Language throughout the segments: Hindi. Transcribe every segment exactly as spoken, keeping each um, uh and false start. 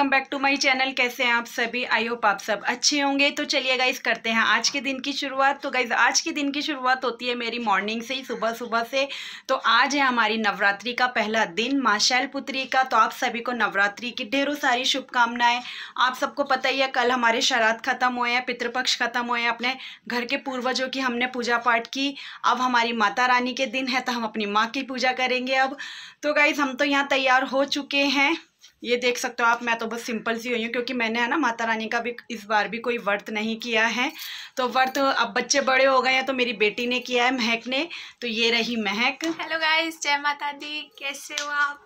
Welcome back to my channel. कैसे हैं आप सभी? आई होप आप सब अच्छे होंगे। तो चलिए गाइज करते हैं आज के दिन की शुरुआत। तो गाइज आज के दिन की शुरुआत होती है मेरी मॉर्निंग से ही, सुबह सुबह से। तो आज है हमारी नवरात्रि का पहला दिन, माँ शैलपुत्री का। तो आप सभी को नवरात्रि की ढेरों सारी शुभकामनाएं। आप सबको पता ही है कल हमारे श्राद्ध खत्म हुए हैं, पितृपक्ष खत्म हुए हैं, अपने घर के पूर्वजों की हमने पूजा पाठ की। अब हमारी माता रानी के दिन है तो हम अपनी माँ की पूजा करेंगे। अब तो गाइज हम तो यहाँ तैयार हो चुके हैं, ये देख सकते हो आप। मैं तो बस सिंपल सी हुई हूँ क्योंकि मैंने है ना माता रानी का भी इस बार भी कोई व्रत नहीं किया है। तो व्रत अब बच्चे बड़े हो गए हैं तो मेरी बेटी ने किया है, महक ने। तो ये रही महक। हेलो गाइस, जय माता दी, कैसे हो आप?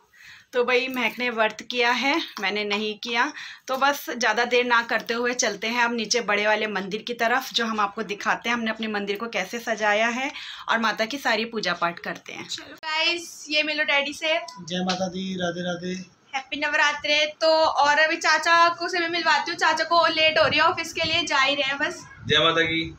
तो भाई महक ने व्रत किया है, मैंने नहीं किया। तो बस ज़्यादा देर ना करते हुए चलते हैं अब नीचे बड़े वाले मंदिर की तरफ, जो हम आपको दिखाते हैं हमने अपने मंदिर को कैसे सजाया है, और माता की सारी पूजा पाठ करते हैं। चलो गाइस, ये मिलो डैडी से। जय माता दी, राधे राधे, हैप्पी नवरात्रे। तो और अभी चाचा को से मैं मिलवाती हूँ, चाचा को लेट हो रही है ऑफिस के लिए, जा ही रहे हैं बस। जय माता की।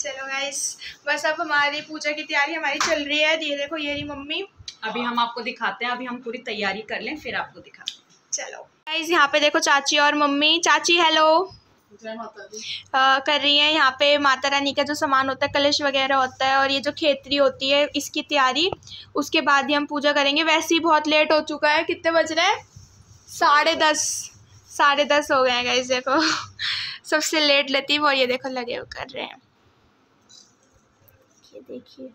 चलो गाइस, बस अब हमारी पूजा की तैयारी हमारी चल रही है। ये देखो, ये रही मम्मी। अभी हम आपको दिखाते हैं, अभी हम पूरी तैयारी कर लें फिर आपको दिखाते हैं। चलो गाइस, यहाँ पे देखो चाची और मम्मी। चाची हेलो, जय माता दी। आ, कर रही है यहाँ पे माता रानी का जो सामान होता है, कलश वगैरह होता है, और ये जो खेतरी होती है इसकी तैयारी, उसके बाद ही हम पूजा करेंगे। वैसे ही बहुत लेट हो चुका है, कितने बज रहे हैं? साढ़े दस साढ़े दस हो गए हैं गाइस। देखो सबसे लेट लतीफ, और ये देखो लगे हुए कर रहे हैं। ये देखिए,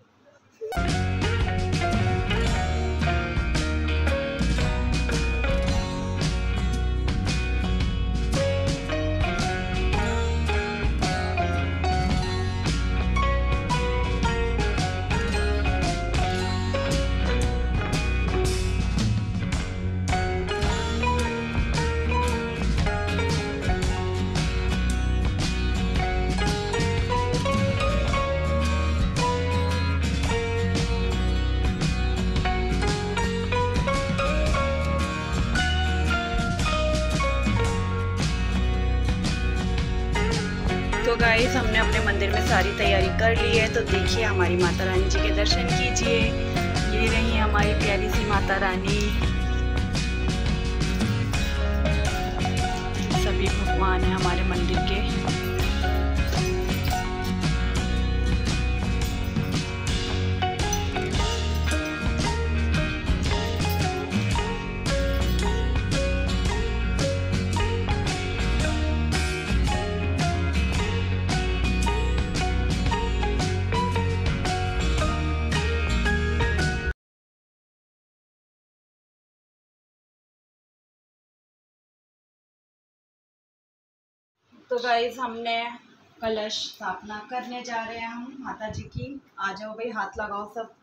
तो गाइस हमने अपने मंदिर में सारी तैयारी कर ली है। तो देखिए हमारी माता रानी जी के दर्शन कीजिए। ये रही हमारी प्यारी सी माता रानी। सभी भगवान हैं हमारे मंदिर के। तो गाइज हमने कलश स्थापना करने जा रहे हैं हम माता जी की। आ जाओ भाई, हाथ लगाओ सब।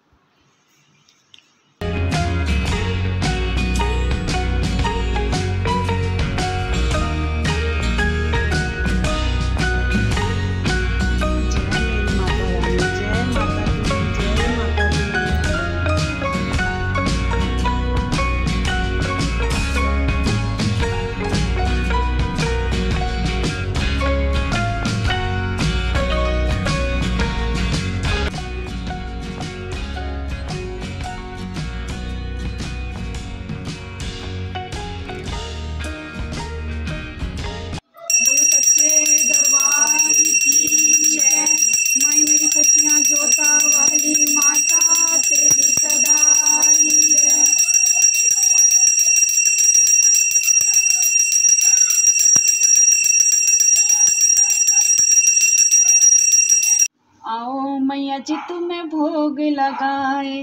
आओ मैया जी तुम्हें भोग लगाए,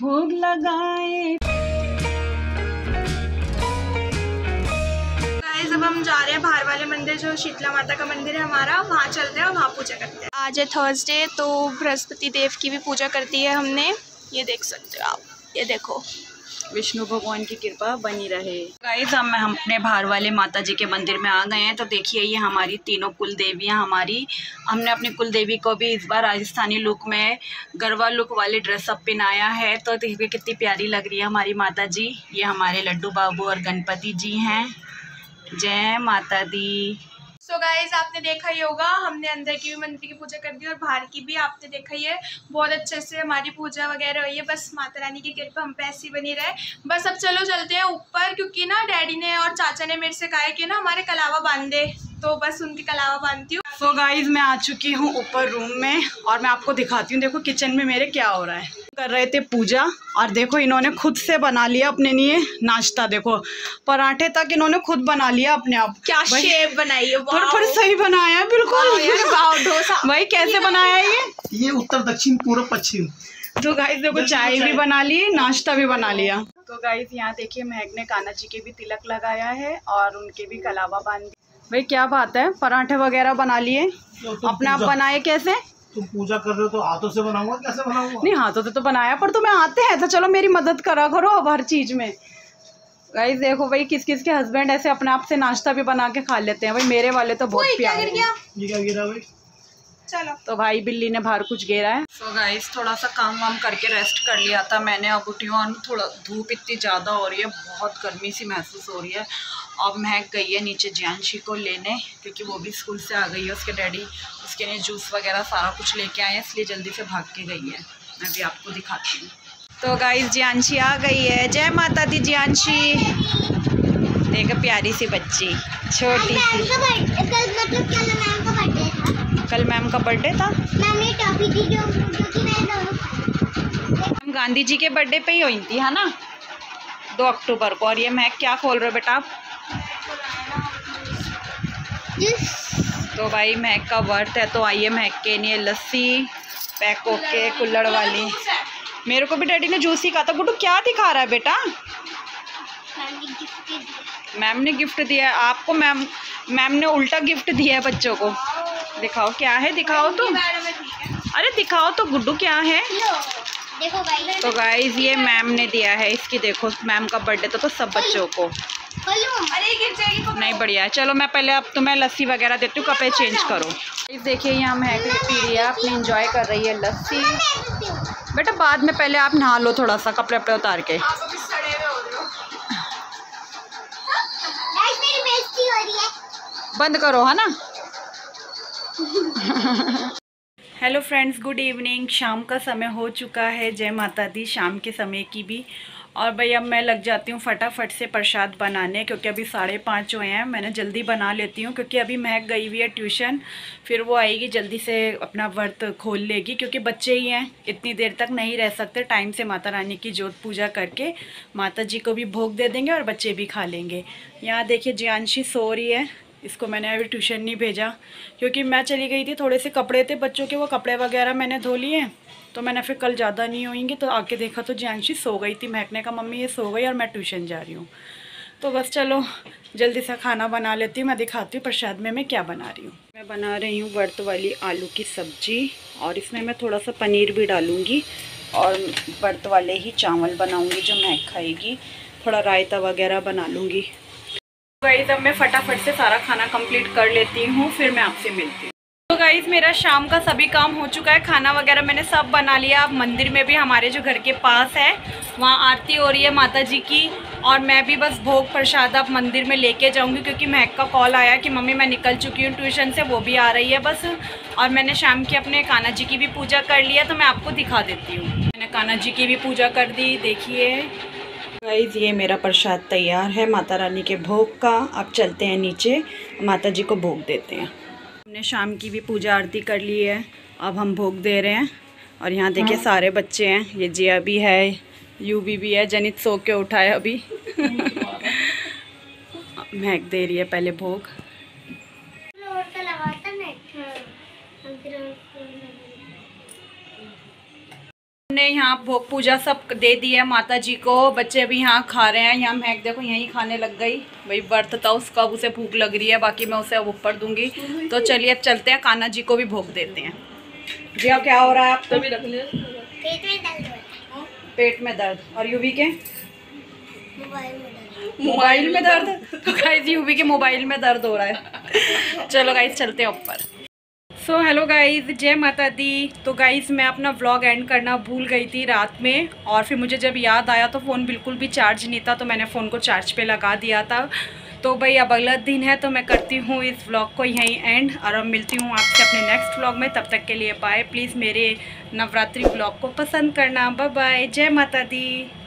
भोग लगाए। गाइस अब हम जा रहे हैं बाहर वाले मंदिर, जो शीतला माता का मंदिर है हमारा, वहाँ चलते हैं और वहाँ पूजा करते हैं। आज है थर्सडे तो बृहस्पति देव की भी पूजा करती है हमने। ये देख सकते हो आप, ये देखो, विष्णु भगवान की कृपा बनी रहे। गाइस हम हम अपने बाहर वाले माता जी के मंदिर में आ गए हैं। तो देखिए ये हमारी तीनों कुल देवियाँ हमारी। हमने अपनी कुल देवी को भी इस बार राजस्थानी लुक में गरबा लुक वाले ड्रेसअप पहनाया है। तो देखिए कितनी प्यारी लग रही है हमारी माता जी। ये हमारे लड्डू बाबू और गणपति जी हैं। जय माता दी। सो गाइज आपने देखा ही होगा, हमने अंदर की भी मंदिर की पूजा कर दी और बाहर की भी आपने देखा ही है। बहुत अच्छे से हमारी पूजा वगैरह हुई है। बस माता रानी की कृपा हम पे ऐसी बनी रहे। बस अब चलो चलते हैं ऊपर, क्योंकि ना डैडी ने और चाचा ने मेरे से कहा है कि ना हमारे कलावा बांध दे, तो बस उनकी कलावा बांधती हूँ। सो गाइज मैं आ चुकी हूँ ऊपर रूम में और मैं आपको दिखाती हूँ। देखो किचन में मेरे क्या हो रहा है। कर रहे थे पूजा और देखो इन्होंने खुद से बना लिया अपने लिए नाश्ता। देखो पराठे तक इन्होंने खुद बना लिया अपने आप। क्या शेप बनाई है, पर सही बनाया है बिल्कुल। डोसा भाई कैसे बनाया है ये ये उत्तर दक्षिण पूर्व पश्चिम। तो गाइस देखो चाय भी बना ली, नाश्ता भी बना लिया। तो गाइस यहाँ देखिए महक ने कान्हा जी के भी तिलक लगाया है और उनके भी कलावा बांध दी। भाई क्या बात है, पराठे वगैरह बना लिए अपने आप। बनाए कैसे? तुम पूजा कर रहे हो तो हाथों से बनाऊंगा, कैसे बनाऊंगा? नहीं हाथों से तो बनाया, पर तुम्हें आते हैं तो चलो मेरी मदद करा करो अब हर चीज में। गाइस देखो भाई किस किस के हस्बैंड ऐसे अपने आप से नाश्ता भी बना के खा लेते हैं। भाई मेरे वाले तो बहुत प्यारे। ये क्या गिरा भाई? चलो तो भाई बिल्ली ने बाहर कुछ घेरा है। सो so गाइस थोड़ा सा काम वाम करके रेस्ट कर लिया था मैंने। अब उठी हूँ, थोड़ा धूप इतनी ज़्यादा हो रही है, बहुत गर्मी सी महसूस हो रही है। अब महक गई है नीचे ज्यांशी को लेने, क्योंकि वो भी स्कूल से आ गई है। उसके डैडी उसके लिए जूस वगैरह सारा कुछ लेके आए हैं, इसलिए जल्दी से भाग के गई है। मैं भी आपको दिखाती हूँ। तो गाइस ज्यांशी आ गई है। जय माता दी ज्यांशी। देखो प्यारी सी बच्ची, छोटी सी। कल मैम का बर्थडे था, मैंने टॉफी दी जो कि मैं दोनों हम गांधी जी के बर्थडे पे ही हुई थी, है ना, दो अक्टूबर को। और ये मैं क्या खोल रहे हो बेटा आप? तो भाई महक का वर्थ है, तो आइए महक के लिए लस्सी पैक होके कुल्लड़ वाली। मेरे को भी डैडी ने जूस ही कहा था। गुड्डू क्या दिखा रहा है बेटा? मैम ने गिफ्ट दिया है आपको। मैम मैम ने उल्टा गिफ्ट दिया है बच्चों को। दिखाओ क्या है, दिखाओ तुम। अरे दिखाओ तो गुड्डू क्या है। देखो भाई, तो गाइज ये मैम ने दिया है इसकी। देखो मैम का बर्थडे तो, तो सब बच्चों को। अरे गिर जाएगी। नहीं बढ़िया है। चलो मैं पहले अब तुम्हें लस्सी वगैरह देती हूँ, कपड़े चेंज करो। देखिए यहाँ महक पी रही है, अपनी इंजॉय कर रही है लस्सी। बेटा बाद में, पहले आप नहा लो थोड़ा सा, कपड़े वपड़े उतार के। बंद करो है ना। Hello friends, good evening. शाम का समय हो चुका है, जय माता दी शाम के समय की भी। और भाई अब मैं लग जाती हूँ फटाफट से प्रसाद बनाने, क्योंकि अभी साढ़े पाँच हुए हैं। मैंने जल्दी बना लेती हूँ, क्योंकि अभी महक गई हुई है ट्यूशन, फिर वो आएगी जल्दी से अपना व्रत खोल लेगी, क्योंकि बच्चे ही हैं, इतनी देर तक नहीं रह सकते। टाइम से माता रानी की जोत पूजा करके माता जी को भी भोग दे देंगे और बच्चे भी खा लेंगे। यहाँ देखिए ज्यांशी सो रही है, इसको मैंने अभी ट्यूशन नहीं भेजा क्योंकि मैं चली गई थी। थोड़े से कपड़े थे बच्चों के, वो कपड़े वगैरह मैंने धो लिए, तो मैंने फिर कल ज़्यादा नहीं होएंगे, तो आके देखा तो ज्यांशी सो गई थी। महक ने कहा मम्मी ये सो गई और मैं ट्यूशन जा रही हूँ। तो बस चलो जल्दी से खाना बना लेती हूँ। मैं दिखाती हूँ प्रसाद में मैं क्या बना रही हूँ। मैं बना रही हूँ व्रत वाली आलू की सब्जी, और इसमें मैं थोड़ा सा पनीर भी डालूँगी, और व्रत वाले ही चावल बनाऊँगी जो महक खाएगी। थोड़ा रायता वगैरह बना लूँगी। गाइज़ अब मैं फटाफट से सारा खाना कंप्लीट कर लेती हूँ, फिर मैं आपसे मिलती हूँ। तो गाइज़ मेरा शाम का सभी काम हो चुका है, खाना वगैरह मैंने सब बना लिया। अब मंदिर में भी हमारे जो घर के पास है वहाँ आरती हो रही है माता जी की, और मैं भी बस भोग प्रसाद अब मंदिर में लेके जाऊँगी, क्योंकि महक का कॉल आया कि मम्मी मैं निकल चुकी हूँ ट्यूशन से, वो भी आ रही है बस। और मैंने शाम की अपने कान्हा जी की भी पूजा कर लिया, तो मैं आपको दिखा देती हूँ। मैंने कान्हा जी की भी पूजा कर दी, देखिए। गाइज़ ये मेरा प्रसाद तैयार है माता रानी के भोग का। अब चलते हैं नीचे, माता जी को भोग देते हैं। हमने शाम की भी पूजा आरती कर ली है, अब हम भोग दे रहे हैं। और यहाँ देखिए सारे बच्चे हैं, ये जिया भी है, यूबी भी है, जनित सो के उठा है अभी। महक दे रही है पहले भोग। हमने यहाँ भोग पूजा सब दे दी है माता जी को, बच्चे अभी यहाँ खा रहे हैं। यहाँ महक देखो यहीं खाने लग गई। भाई व्रत था उसका, उसे भूख लग रही है, बाकी मैं उसे अब ऊपर दूंगी। तो चलिए अब चलते हैं, कान्हा जी को भी भोग देते हैं। जी अब क्या हो रहा है आप तो भी रख ले। पेट में दर्द है। पेट में दर्द और यूवी के मोबाइल में दर्द। तो गाइस यूवी के मोबाइल में दर्द हो रहा है। चलो गाइस चलते हैं ऊपर। सो हेलो गाइज़, जय माता दी। तो गाइज़ मैं अपना व्लॉग एंड करना भूल गई थी रात में, और फिर मुझे जब याद आया तो फ़ोन बिल्कुल भी चार्ज नहीं था, तो मैंने फ़ोन को चार्ज पे लगा दिया था। तो भाई अब अगला दिन है तो मैं करती हूँ इस व्लॉग को यहीं एंड और अब मिलती हूँ आपसे अपने नेक्स्ट व्लॉग में। तब तक के लिए बाय। प्लीज़ मेरे नवरात्रि व्लॉग को पसंद करना। Bye bye. जय माता दी।